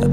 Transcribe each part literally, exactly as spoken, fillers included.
that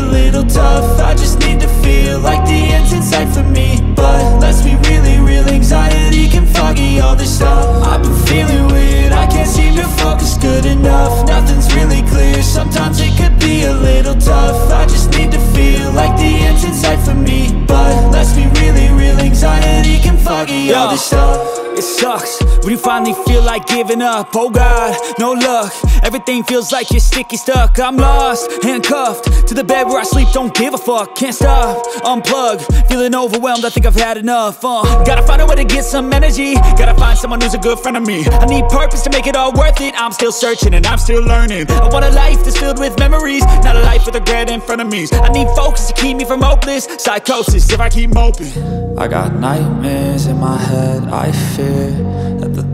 little tough. I just need to feel like the end's in sight for me, but let's be really real, anxiety can foggy all this stuff. I've been feeling weird, I can't seem to focus good enough, nothing's really clear, sometimes it could be a little tough. I just need to feel like the end's in sight for me, but let's be really real, anxiety can foggy all this stuff. It sucks when you finally feel like giving up. Oh God, no luck, everything feels like you're sticky stuck. I'm lost, handcuffed to the bed where I sleep, don't give a fuck. Can't stop, unplug, feeling overwhelmed, I think I've had enough. uh, Gotta find a way to get some energy, gotta find someone who's a good friend of me. I need purpose to make it all worth it, I'm still searching and I'm still learning. I want a life that's filled with memories, not a life with regret in front of me. I need focus to keep me from hopeless psychosis if I keep moping. I got nightmares in my head, I fear that the